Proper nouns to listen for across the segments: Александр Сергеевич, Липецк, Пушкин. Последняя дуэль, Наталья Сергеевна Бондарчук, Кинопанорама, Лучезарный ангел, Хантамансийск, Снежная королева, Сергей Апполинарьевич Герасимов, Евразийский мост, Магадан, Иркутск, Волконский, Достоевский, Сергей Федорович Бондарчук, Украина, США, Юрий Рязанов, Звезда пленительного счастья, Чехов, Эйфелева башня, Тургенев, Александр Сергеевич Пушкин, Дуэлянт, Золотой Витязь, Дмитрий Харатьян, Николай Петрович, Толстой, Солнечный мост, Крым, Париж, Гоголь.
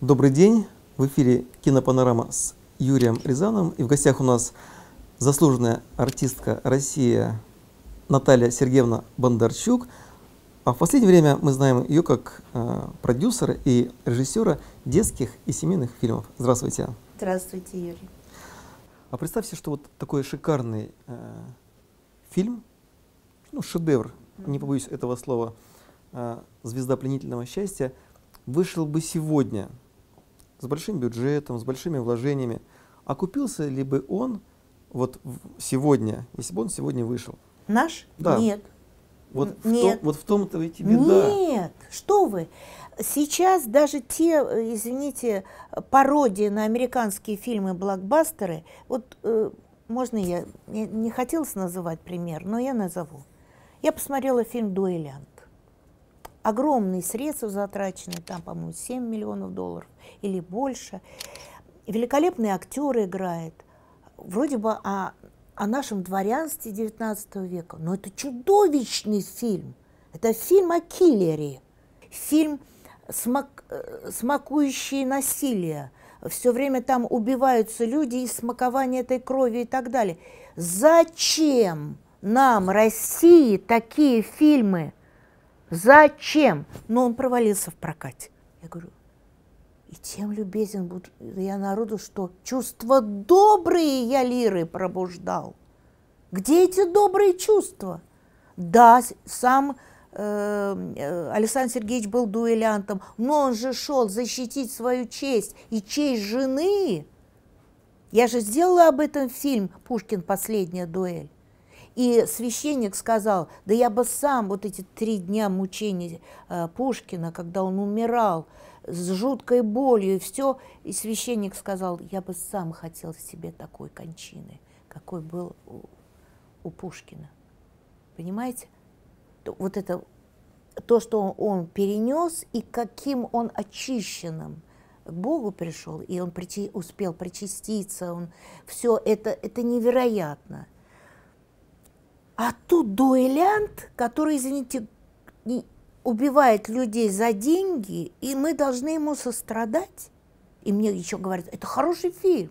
Добрый день! В эфире «Кинопанорама» с Юрием Рязановым. И в гостях у нас заслуженная артистка России Наталья Сергеевна Бондарчук. А в последнее время мы знаем ее как продюсера и режиссера детских и семейных фильмов. Здравствуйте. Здравствуйте, Юрий. А представьте, что вот такой шикарный фильм, ну, шедевр, не побоюсь этого слова, «Звезда пленительного счастья», вышел бы сегодня с большим бюджетом, с большими вложениями. Окупился ли бы он вот сегодня, если бы он сегодня вышел? Наш? Да. Нет. Вот, нет. Вот в том-то ведь и беда. Нет, что вы. Сейчас даже те, извините, пародии на американские фильмы-блокбастеры, вот можно я не хотелось называть пример, но я назову. Я посмотрела фильм «Дуэлянт». Огромные средства затрачены, там, по-моему, 7 миллионов долларов или больше. Великолепные актеры играют. Вроде бы о нашем дворянстве XIX века. Но это чудовищный фильм. Это фильм о киллере. Фильм, смакующий насилие. Все время там убиваются люди и смакование этой крови и так далее. Зачем нам, России, такие фильмы? Зачем? Но он провалился в прокате. Я говорю, и тем любезен буду я народу, что чувства добрые я лиры пробуждал. Где эти добрые чувства? Да, сам Александр Сергеевич был дуэлянтом, но он же шел защитить свою честь и честь жены. Я же сделала об этом фильм «Пушкин. Последняя дуэль». И священник сказал, да я бы сам вот эти 3 дня мучений Пушкина, когда он умирал с жуткой болью и все, и священник сказал, я бы сам хотел себе такой кончины, какой был у Пушкина. Понимаете? Вот это то, что он перенес и каким он очищенным к Богу пришел, и он успел причаститься, он все это невероятно. А тут дуэлянт, который, извините, убивает людей за деньги, и мы должны ему сострадать. И мне еще говорят, это хороший фильм.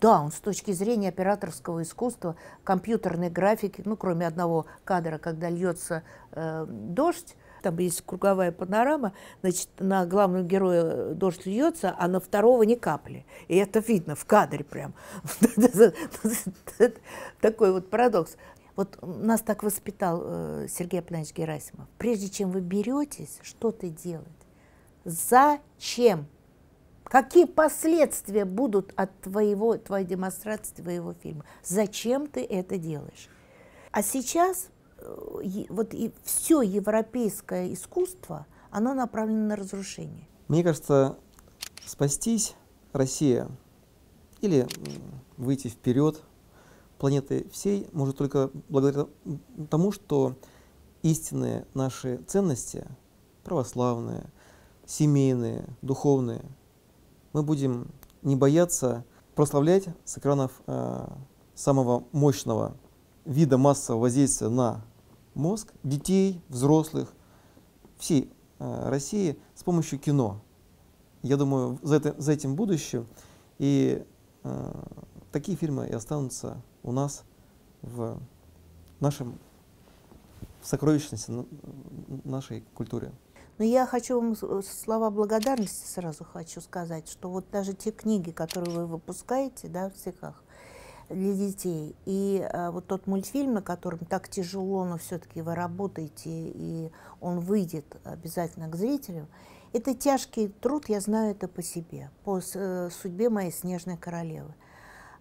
Да, он с точки зрения операторского искусства, компьютерной графики, ну, кроме одного кадра, когда льется дождь, там есть круговая панорама, значит, на главного героя дождь льется, а на второго ни капли. И это видно в кадре прям. Такой вот парадокс. Вот нас так воспитал Сергей Апполинарьевич Герасимов. Прежде чем вы беретесь что-то делать, зачем? Какие последствия будут от твоей демонстрации, твоего фильма? Зачем ты это делаешь? А сейчас вот и все европейское искусство, оно направлено на разрушение. Мне кажется, спастись Россия или выйти вперед планеты всей может только благодаря тому, что истинные наши ценности, православные, семейные, духовные, мы будем не бояться прославлять с экранов самого мощного вида массового воздействия на мозг детей, взрослых, всей России с помощью кино. Я думаю, за этим будущее, и такие фильмы и останутся у нас в нашем сокровищности нашей культуре. Но я хочу вам слова благодарности сразу хочу сказать, что вот даже те книги, которые вы выпускаете, да, в стихах для детей, и вот тот мультфильм, на котором так тяжело, но все-таки вы работаете, и он выйдет обязательно к зрителям, это тяжкий труд, я знаю это по себе, по судьбе моей «Снежной королевы».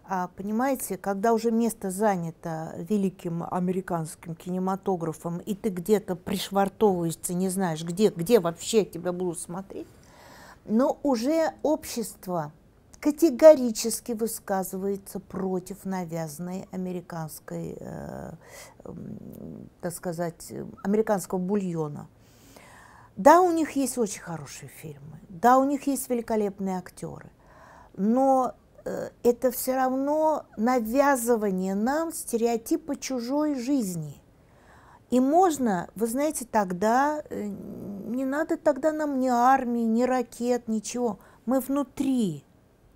А понимаете, когда уже место занято великим американским кинематографом, и ты где-то пришвартовываешься, не знаешь, где вообще тебя будут смотреть, но уже общество категорически высказывается против навязанной американской, так сказать, американского бульона. Да, у них есть очень хорошие фильмы, да, у них есть великолепные актеры, но это все равно навязывание нам стереотипа чужой жизни. И можно, вы знаете, тогда, не надо тогда нам ни армии, ни ракет, ничего. Мы внутри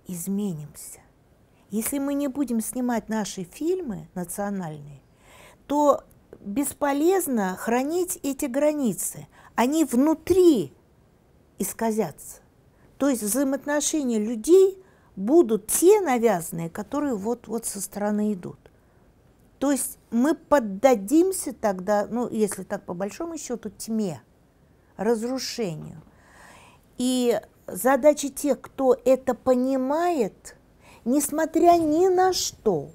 изменимся. Если мы не будем снимать наши фильмы национальные, то бесполезно хранить эти границы. Они внутри исказятся. То есть взаимоотношения людей будут те навязанные, которые вот-вот со стороны идут. То есть мы поддадимся тогда, ну, если так по большому счету, тьме, разрушению. И задача тех, кто это понимает, несмотря ни на что.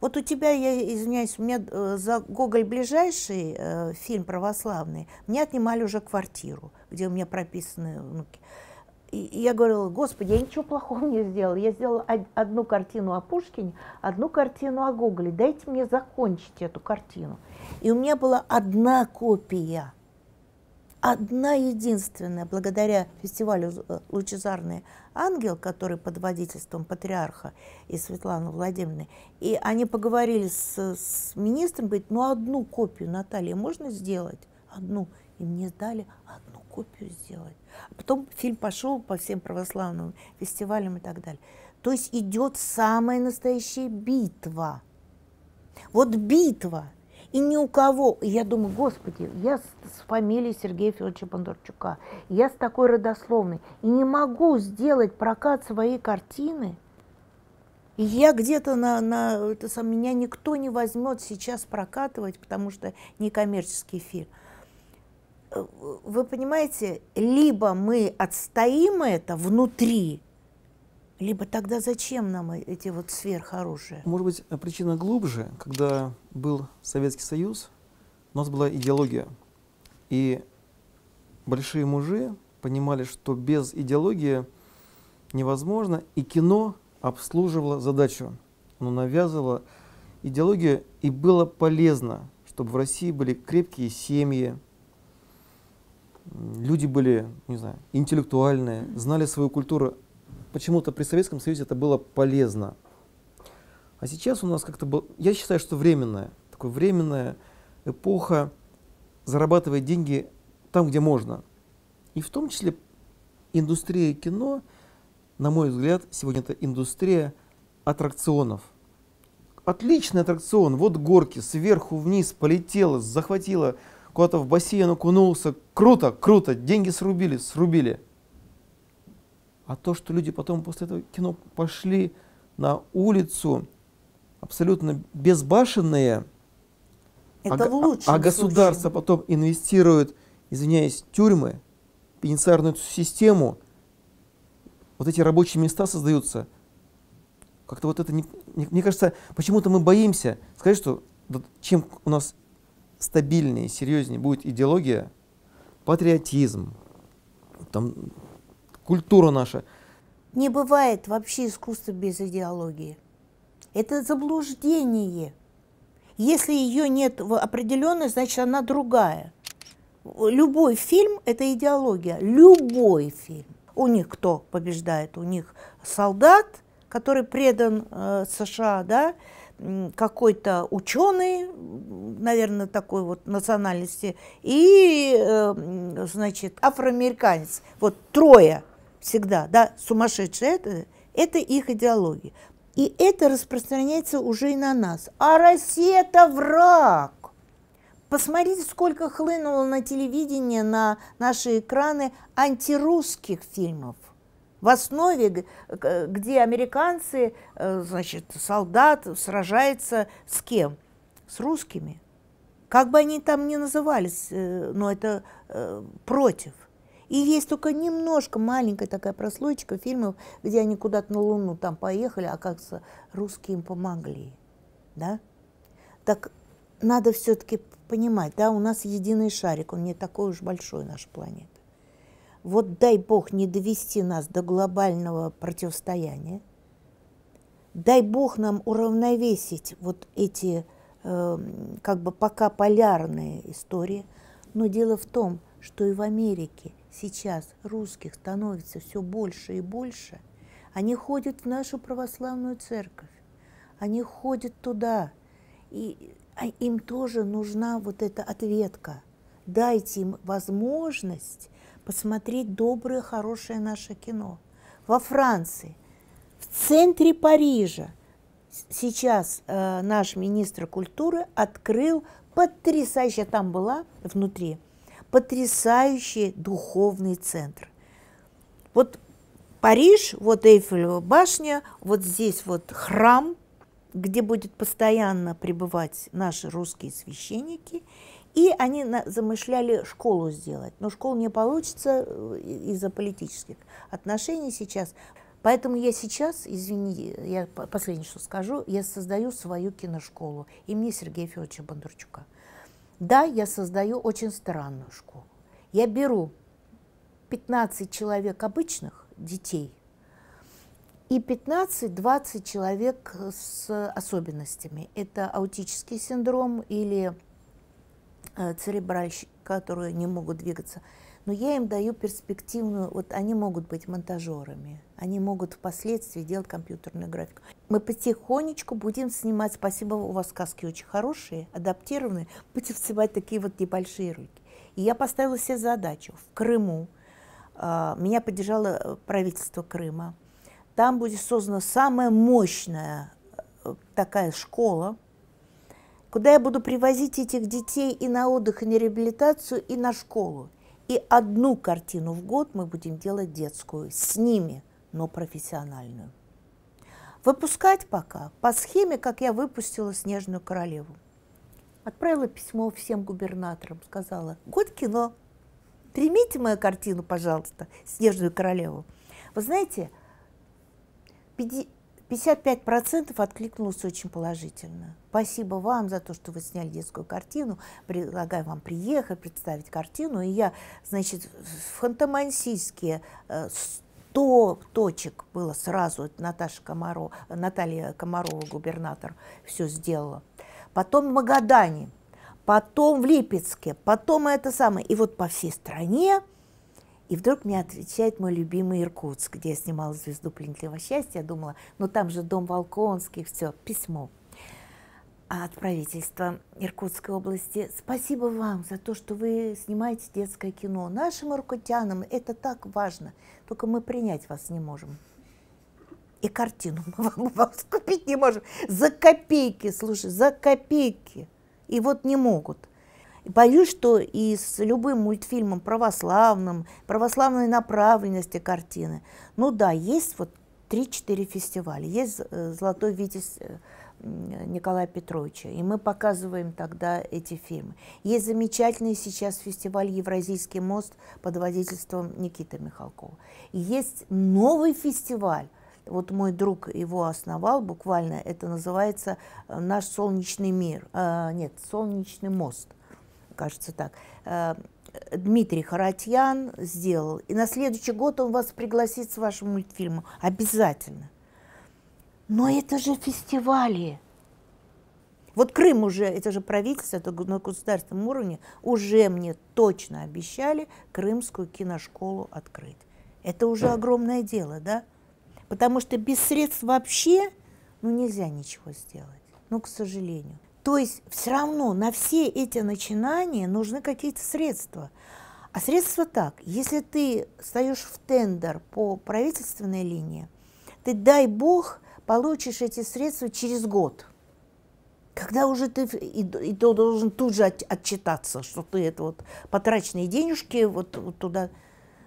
Вот у тебя, я извиняюсь, у меня за Гоголь ближайший фильм православный, мне отнимали уже квартиру, где у меня прописаны внуки. И я говорила: Господи, я ничего плохого не сделала. Я сделала одну картину о Пушкине, одну картину о Гоголе. Дайте мне закончить эту картину. И у меня была одна копия. Одна единственная, благодаря фестивалю «Лучезарный ангел», который под водительством патриарха и Светланы Владимировны. И они поговорили с министром, говорит: ну одну копию, Наталья, можно сделать? Одну. И мне дали одну копию сделать. Потом фильм пошел по всем православным фестивалям и так далее. То есть идет самая настоящая битва. Вот битва. И ни у кого, я думаю: Господи, я с фамилией Сергея Федоровича Бондарчука, я с такой родословной, и не могу сделать прокат своей картины. И я где-то меня никто не возьмет сейчас прокатывать, потому что некоммерческий фильм. Вы понимаете, либо мы отстоим это внутри, либо тогда зачем нам эти вот сверхоружия? Может быть, причина глубже. Когда был Советский Союз, у нас была идеология. И большие мужи понимали, что без идеологии невозможно. И кино обслуживало задачу. Оно навязывало идеологию. И было полезно, чтобы в России были крепкие семьи, люди были, не знаю, интеллектуальные, знали свою культуру. Почему-то при Советском Союзе это было полезно. А сейчас у нас как-то было... Я считаю, что временная. Такая временная эпоха зарабатывает деньги там, где можно. И в том числе индустрия кино, на мой взгляд, сегодня это индустрия аттракционов. Отличный аттракцион. Вот горки, сверху вниз полетела, захватила, куда-то в бассейн окунулся. Круто, круто, деньги срубили, срубили. А то, что люди потом после этого кино пошли на улицу, абсолютно безбашенные, а государство потом инвестирует, извиняюсь, тюрьмы, пенитенциарную систему, вот эти рабочие места создаются. Как-то вот это, мне кажется, почему-то мы боимся сказать, что чем у нас стабильнее, серьезнее будет идеология, патриотизм, там... Культура наша. Не бывает вообще искусства без идеологии. Это заблуждение. Если ее нет определенной, значит, она другая. Любой фильм – это идеология. Любой фильм. У них кто побеждает? У них солдат, который предан США, да? Какой-то ученый, наверное, такой вот национальности, и, значит, афроамериканец. Вот трое. Всегда, да, сумасшедшие, это их идеология. И это распространяется уже и на нас. А Россия-то враг! Посмотрите, сколько хлынуло на телевидение, на наши экраны антирусских фильмов. В основе, где американцы, значит, солдат сражается с кем? С русскими. Как бы они там ни назывались, но это против. И есть только немножко, маленькая такая прослойка фильмов, где они куда-то на Луну там поехали, а как русские им помогли. Да? Так надо все-таки понимать, да, у нас единый шарик, он не такой уж большой, наша планета. Вот дай Бог не довести нас до глобального противостояния, дай Бог нам уравновесить вот эти как бы пока полярные истории. Но дело в том, что и в Америке сейчас русских становится все больше и больше. Они ходят в нашу православную церковь. Они ходят туда. И им тоже нужна вот эта ответка. Дайте им возможность посмотреть доброе, хорошее наше кино. Во Франции, в центре Парижа, сейчас наш министр культуры открыл потрясающий, там была внутри, потрясающий духовный центр. Вот Париж, вот Эйфелева башня, вот здесь вот храм, где будут постоянно пребывать наши русские священники. И они замышляли школу сделать. Но школу не получится из-за политических отношений сейчас. Поэтому я сейчас, извини, я последнее, что скажу, я создаю свою киношколу имени Сергея Федоровича Бондарчука. Да, я создаю очень странную школу. Я беру 15 человек обычных детей и 15-20 человек с особенностями. Это аутический синдром или церебральщики, которые не могут двигаться. Но я им даю перспективную, вот они могут быть монтажерами, они могут впоследствии делать компьютерную графику. Мы потихонечку будем снимать, спасибо, у вас сказки очень хорошие, адаптированные, будем снимать такие вот небольшие ролики. И я поставила себе задачу в Крыму, меня поддержало правительство Крыма, там будет создана самая мощная такая школа, куда я буду привозить этих детей и на отдых, и на реабилитацию, и на школу. И одну картину в год мы будем делать детскую, с ними, но профессиональную. Выпускать пока по схеме, как я выпустила «Снежную королеву». Отправила письмо всем губернаторам, сказала: «Год кино, примите мою картину, пожалуйста, «Снежную королеву». Вы знаете, 55% откликнулось очень положительно. Спасибо вам за то, что вы сняли детскую картину. Предлагаю вам приехать, представить картину. И я, значит, в Хантамансийске 100 точек было сразу. Наталья Комарова, губернатор, все сделала. Потом в Магадане, потом в Липецке, потом это самое. И вот по всей стране. И вдруг мне отвечает мой любимый Иркутск, где я снимала «Звезду пленительного счастья». Я думала, ну там же дом Волконских, все, письмо от правительства Иркутской области. Спасибо вам за то, что вы снимаете детское кино. Нашим иркутянам это так важно, только мы принять вас не можем. И картину мы вам купить не можем. За копейки, слушай, за копейки. И вот не могут. Боюсь, что и с любым мультфильмом православным, православной направленности картины. Ну да, есть вот 3-4 фестиваля. Есть «Золотой Витязь» Николая Петровича, и мы показываем тогда эти фильмы. Есть замечательный сейчас фестиваль «Евразийский мост» под водительством Никиты Михалкова. Есть новый фестиваль. Вот мой друг его основал буквально. Это называется «Наш солнечный мир». Нет, «Солнечный мост». Кажется так, Дмитрий Харатьян сделал. И на следующий год он вас пригласит с вашим мультфильмом. Обязательно. Но это же фестивали. Вот Крым уже, это же правительство, это на государственном уровне, уже мне точно обещали крымскую киношколу открыть. Это уже огромное дело, да? Потому что без средств вообще ну, нельзя ничего сделать. Ну, к сожалению. То есть все равно на все эти начинания нужны какие-то средства. А средства так, если ты встаешь в тендер по правительственной линии, ты, дай бог, получишь эти средства через год, когда уже ты и должен тут же отчитаться, что ты это вот потраченные денежки вот туда.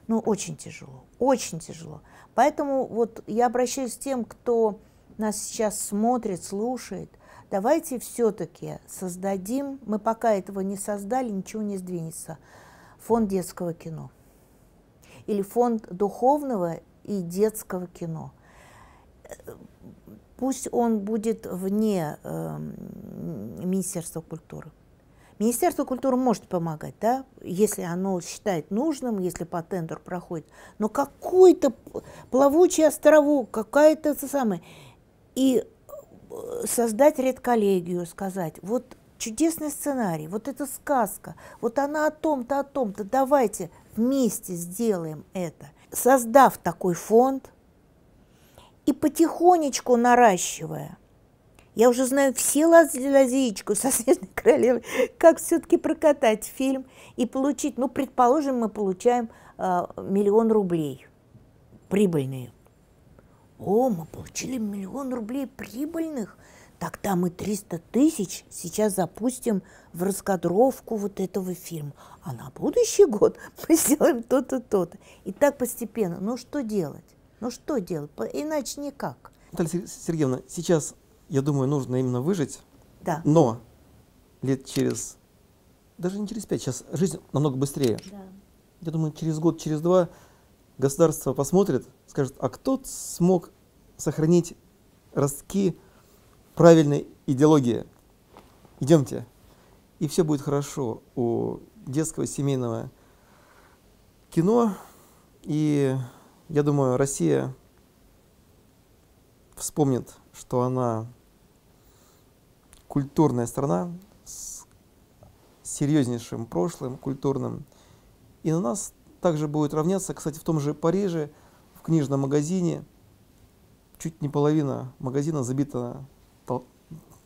Ну, очень тяжело, очень тяжело. Поэтому вот я обращаюсь к тем, кто нас сейчас смотрит, слушает. Давайте все-таки создадим, мы пока этого не создали, ничего не сдвинется, фонд детского кино или фонд духовного и детского кино. Пусть он будет вне Министерства культуры. Министерство культуры может помогать, да, если оно считает нужным, если по тендеру проходит, но какой-то плавучий островок, какая-то самая... И создать редколлегию, сказать, вот чудесный сценарий, вот эта сказка, вот она о том-то, давайте вместе сделаем это. Создав такой фонд и потихонечку наращивая. Я уже знаю все лазейку со «Снежной королевой», как все-таки прокатать фильм и получить, ну, предположим, мы получаем 1 000 000 рублей прибыльные. О, мы получили 1 000 000 рублей прибыльных, тогда мы 300 000 сейчас запустим в раскадровку вот этого фильма, а на будущий год мы сделаем то-то, то-то. И так постепенно. Ну что делать? Ну что делать? Иначе никак. Наталья Сергеевна, сейчас, я думаю, нужно именно выжить, да. Но лет через, даже не через 5, сейчас жизнь намного быстрее. Да. Я думаю, через год, через 2 государство посмотрит, скажет, а кто смог сохранить ростки правильной идеологии? Идемте. И все будет хорошо у детского семейного кино. И я думаю, Россия вспомнит, что она культурная страна с серьезнейшим прошлым культурным. И на нас также будет равняться, кстати, в том же Париже, в книжном магазине, чуть не половина магазина забита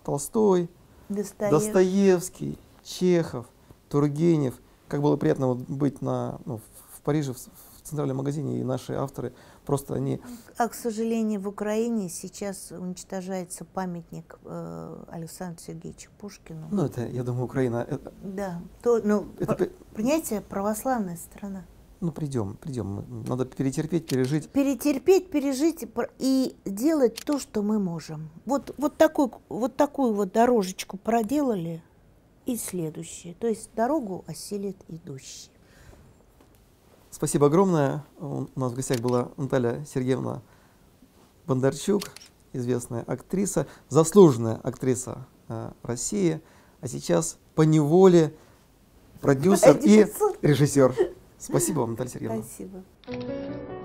Толстой, Достоевский, Чехов, Тургенев. Как было приятно вот быть на, в Париже, в центральном магазине, и наши авторы просто они... А, к сожалению, в Украине сейчас уничтожается памятник Александру Сергеевичу Пушкину. Ну, это, я думаю, Украина... Это... Да, то, ну, это... Принятие, православная страна. Ну, придем. Надо перетерпеть, пережить. Перетерпеть, пережить и делать то, что мы можем. Вот такую дорожечку проделали, и следующее. То есть дорогу осилит идущий. Спасибо огромное. У нас в гостях была Наталья Сергеевна Бондарчук, известная актриса, заслуженная актриса России, а сейчас поневоле продюсер и режиссер. Спасибо вам, Наталья Сергеевна. Спасибо.